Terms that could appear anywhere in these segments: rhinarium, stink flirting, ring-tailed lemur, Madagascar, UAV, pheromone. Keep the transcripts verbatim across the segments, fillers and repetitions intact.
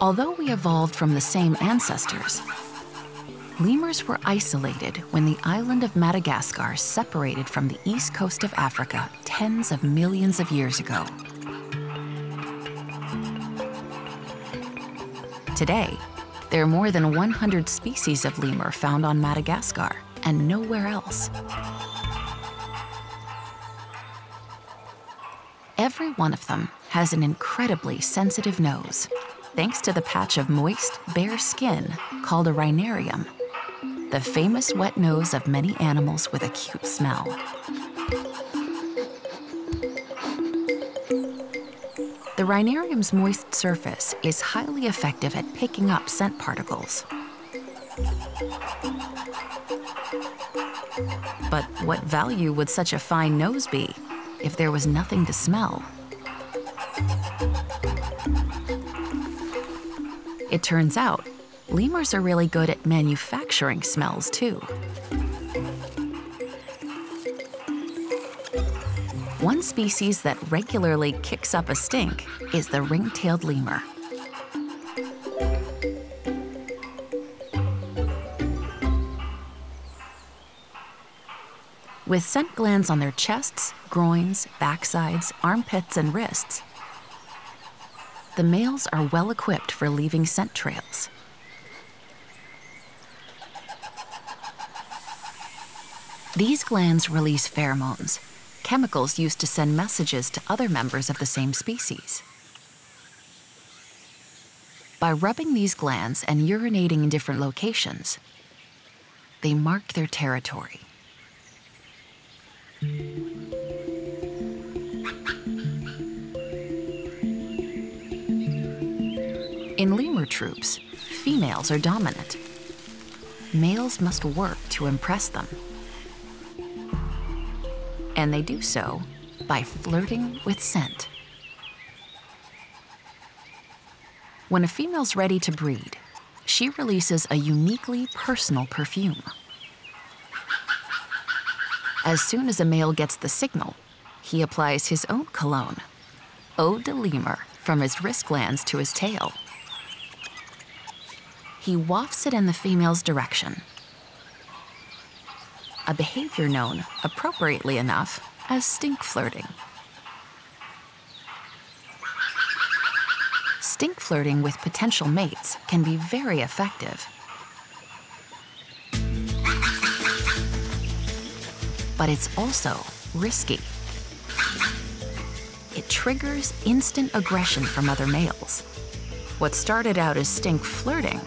Although we evolved from the same ancestors, lemurs were isolated when the island of Madagascar separated from the east coast of Africa tens of millions of years ago. Today, there are more than one hundred species of lemur found on Madagascar and nowhere else. Every one of them has an incredibly sensitive nose, thanks to the patch of moist, bare skin called a rhinarium, the famous wet nose of many animals with a acute smell. The rhinarium's moist surface is highly effective at picking up scent particles. But what value would such a fine nose be if there was nothing to smell? It turns out, lemurs are really good at manufacturing smells, too. One species that regularly kicks up a stink is the ring-tailed lemur. With scent glands on their chests, groins, backsides, armpits, and wrists, the males are well equipped for leaving scent trails. These glands release pheromones, chemicals used to send messages to other members of the same species. By rubbing these glands and urinating in different locations, they mark their territory. In lemur troops, females are dominant. Males must work to impress them. And they do so by flirting with scent. When a female's ready to breed, she releases a uniquely personal perfume. As soon as a male gets the signal, he applies his own cologne, eau de lemur, from his wrist glands to his tail. He wafts it in the female's direction, a behavior known, appropriately enough, as stink flirting. Stink flirting with potential mates can be very effective. But it's also risky. It triggers instant aggression from other males. What started out as stink flirting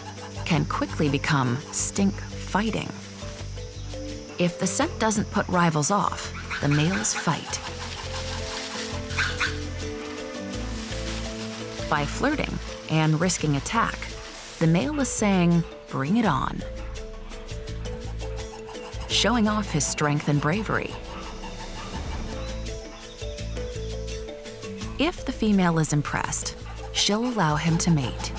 can quickly become stink fighting. If the scent doesn't put rivals off, the males fight. By flirting and risking attack, the male is saying, "Bring it on," showing off his strength and bravery. If the female is impressed, she'll allow him to mate.